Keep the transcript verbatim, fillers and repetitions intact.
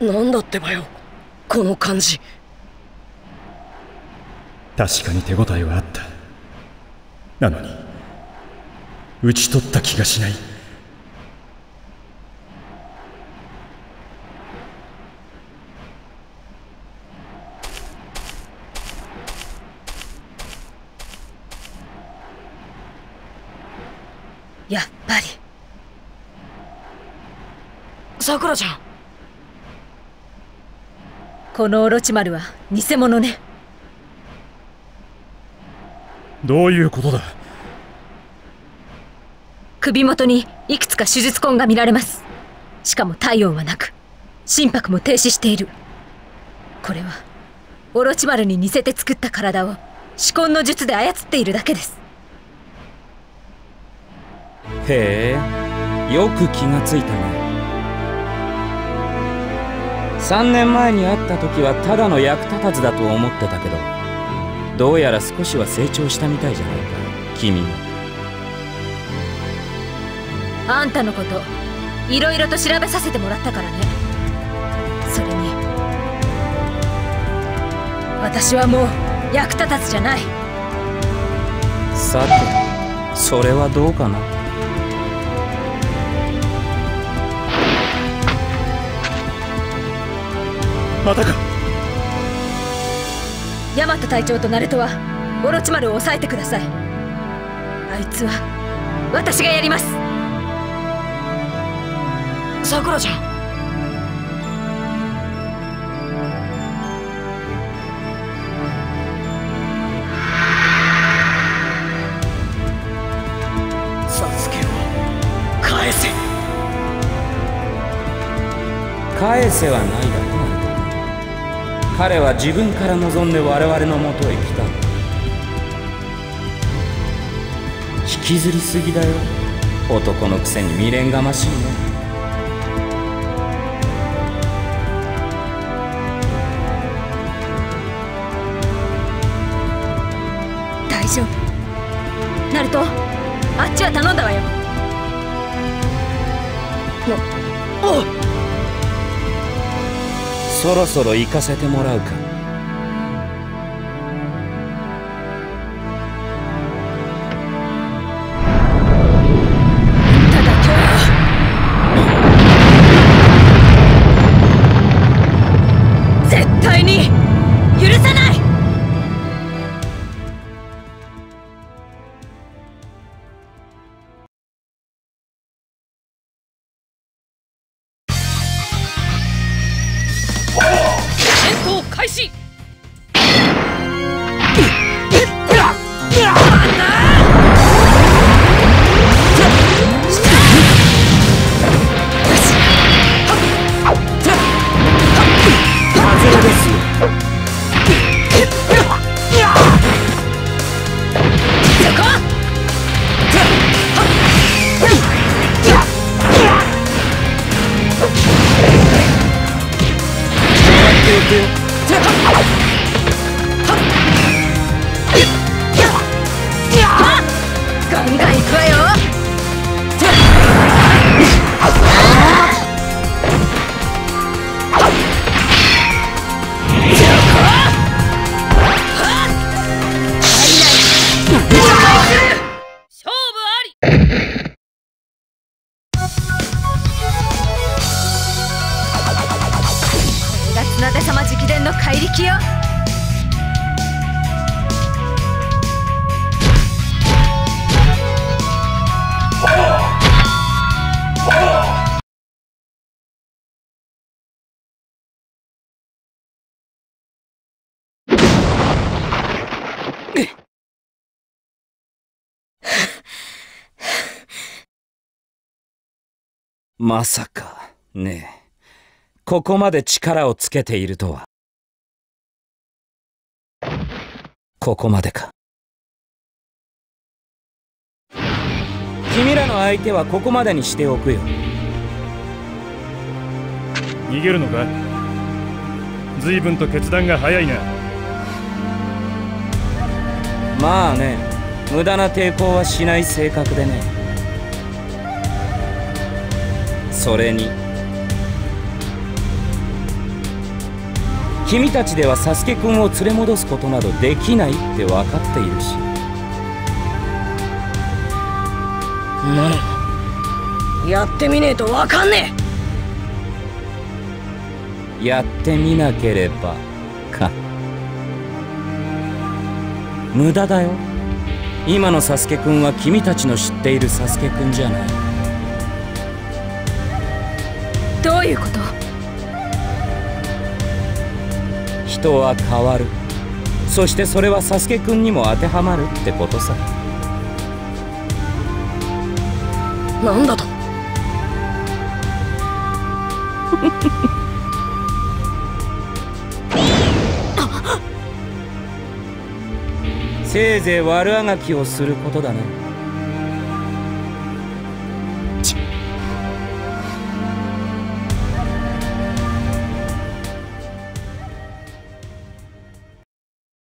なんだってばよ、この感じ。確かに手応えはあった。なのに打ち取った気がしない。やっぱりさくらちゃん、このオロチマルは偽物ね。どういうことだ。首元にいくつか手術痕が見られます。しかも体温はなく、心拍も停止している。これはオロチマルに似せて作った体を至根の術で操っているだけです。へえ、よく気がついたね。さんねんまえに会った時はただの役立たずだと思ってたけど、どうやら少しは成長したみたいじゃないか、君も。あんたのこといろいろと調べさせてもらったからね。それに私はもう役立たずじゃない。さて、それはどうかな。またか。大和隊長とナルトはオロチマルを抑えてください。あいつは私がやります。さくらちゃん、サスケを返せ。返せはないだろう。彼は自分から望んで我々のもとへ来た。引きずりすぎだよ、男のくせに未練がましいね。大丈夫ナルト、あっちは頼んだわよ。おおっ、そろそろ行かせてもらうか。ただ今日は絶対に許さない。まさかねえ、ここまで力をつけているとは。ここまでか。君らの相手はここまでにしておくよ。逃げるのか。随分と決断が早いな。まあね、無駄な抵抗はしない性格でね。それに君たちではサスケくんを連れ戻すことなどできないって分かっているし。ならやってみねえと分かんねえ。やってみなければか。無駄だよ。今のサスケくんは君たちの知っているサスケくんじゃない。どういうこと？人は変わる。そしてそれはサスケくんにも当てはまるってことさ。なんだとせいぜい悪あがきをすることだね。